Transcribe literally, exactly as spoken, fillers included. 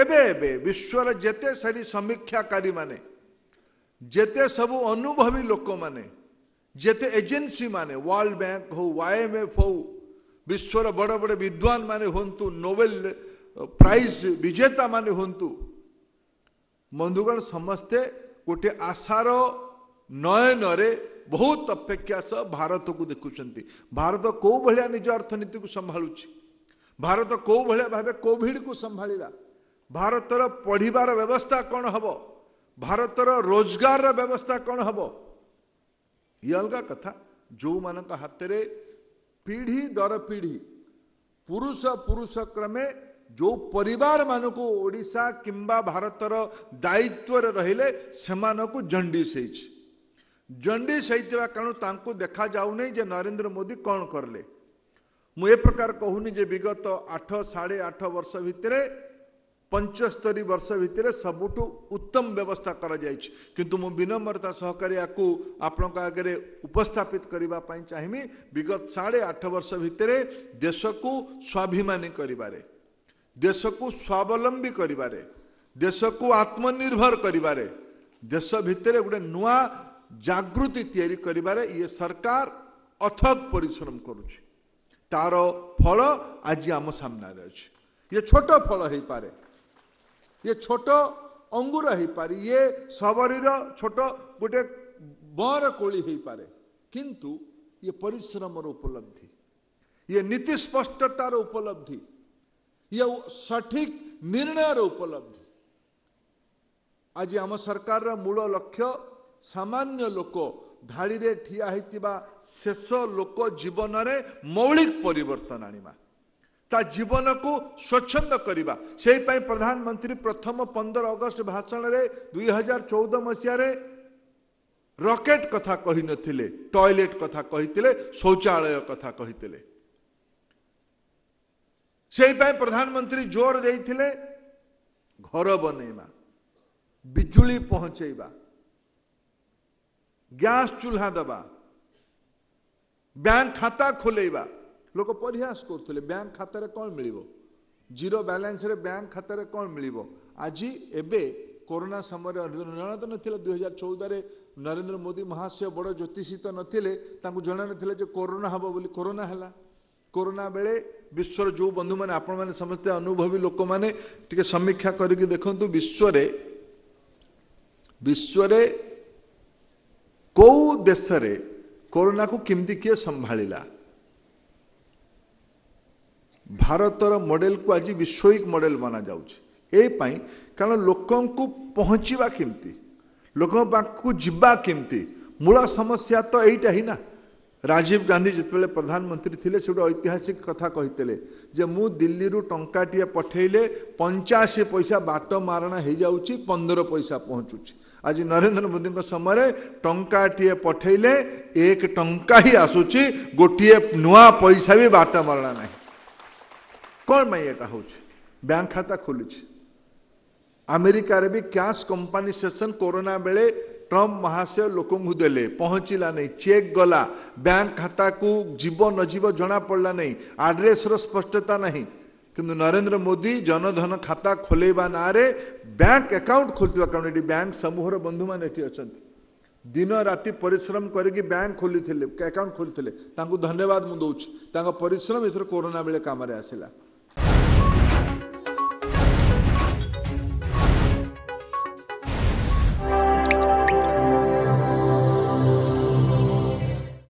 एबे विश्वर जेते सारी समीक्षाकारी माने जेते सबु अनुभवी लोक माने जेते एजेन्सी माने वर्ल्ड बैंक हो वाईएमएफ हो विश्वर बड़ बड़ विद्वान माने हूँ नोबेल प्राइज विजेता माने हूँ बंधुगण समस्ते गोटे आशार नयन बहुत अपेक्षा सह भारत को देखुंत। भारत कौ भाया निज अर्थनीति को संभालु, भारत कौ भाया भाव कोविड को संभाला, भारतर पढ़िबार व्यवस्था कौन हम, भारतर रोजगार व्यवस्था कौन हम, ये अलग कथा। जो मान हाथ में पीढ़ी दर पीढ़ी पुरुष पुरुष क्रमे जो परिवार मानको ओडिशा किंबा भारतर दायित्व रहिले सेमानको जंडीस होइछि। जंडीस होइतबा कारण तांको देखा जाउनै जे नरेंद्र मोदी कौन करले। मु ए प्रकार कहूनी जे विगत आठ साढ़े आठ वर्ष भितरे पंचस्तरी वर्ष भितरे सबुठू उत्तम व्यवस्था करा जाइछि, किंतु मु विनम्रता सहकारी याकू आपनका आगे उपस्थापित करबा पई चाहिमी विगत साढ़े आठ वर्ष भितरे देश को स्वाभिमानी करिबारे, देश को स्वावलंबी करिबारे, देश को आत्मनिर्भर करिबारे, देश भितर गोटे नुआ जागृति तैयारी करिबारे ये सरकार अथक परिश्रम करुछि। तार फल आज आम सामने अछि। ये छोट फल हो पारे, ये छोट अंगूर हो पारे, ये सबरीर छोट गोटे बर कोली हो पारे, किंतु ये परिश्रम उपलब्धि, ये नीति स्पष्टतार उपलब्धि, यह सठिक निर्णय उपलब्धि। आज आम सरकार मूल लक्ष्य सामान्य लोक धाड़ी रे ठिया होइतिबा शेष लोक जीवन रे मौलिक परिवर्तन आनिबा, ता जीवन को स्वच्छंद करिबा। से प्रधानमंत्री प्रथम पंद्रह अगस्त भाषण रे दुई हजार चौदह मसीह रे रॉकेट कथा कही नथिले, टॉयलेट कथा कही, शौचालय कथा कही। से प्रधानमंत्री जोर देइथिले घर बनैबा, बिजुली पहुंचैबा, गैस चूल्हा दबा, बैंक खाता खोलैबा। लोक परिहास करथिले बैंक खाता रे कौन मिलिबो, जीरो बैलेंस रे बैंक खाता रे कौन मिलिबो। आज एबे कोरोना समय निर्णय तो नथिला, दो हज़ार चौदह रे नरेंद्र मोदी महाशय बड़ ज्योतिषी तो नथिले, तांको जना नथिला जे कोरोना हबो बोली। कोरोना हला, कोरोना बेले विश्वर जो बंधु मैंने आपण मैंने समस्ते अनुभवी लोक मैंने टिके समीक्षा करके देखंतु विश्वर विश्वर को देश रे कोरोना को किमती किए संभाला। भारतर मॉडल को आज विश्विक मॉडल माना जाउछ ए पई कारण लोकन को पहुंचीबा किमती, लोकन पाखु जिबा किमती। मूल समस्या तो एटा ही ना। राजीव गांधी जिते प्रधानमंत्री थे से गोटे ऐतिहासिक कथा कही जे मु दिल्ली टंकाटी पठेले पंचाशी पैसा बाट मारणा हो जाऊँ, पंद्रह पैसा पहुँचू। आज नरेंद्र मोदी समय टंकाटी पठेले एक टंका ही आसूची, गोटे नुआ पैसा भी बाट मारणा ना। कौन मैं यहाँ हूँ? बैंक खाता खोली। अमेरिका भी कैश कंपनसेशन कोरोना बेले ट्रम्प महाशय लोक दे पहुँचला नहीं, चेक गला, बैंक खाता को जीव नजीव जना पड़ा नहीं, आड्रेस स्पष्टता नहीं। किंतु नरेंद्र मोदी जनधन खाता खोलैबा ना रे बैंक अकाउंट खोलता कारण ये बैंक समूहर बंधु मैंने अच्छा दिन राति परिश्रम करके बैंक खोली अकाउंट खोली, धन्यवाद मुझे। परिश्रम एथर कोरोना बेले काम आसला।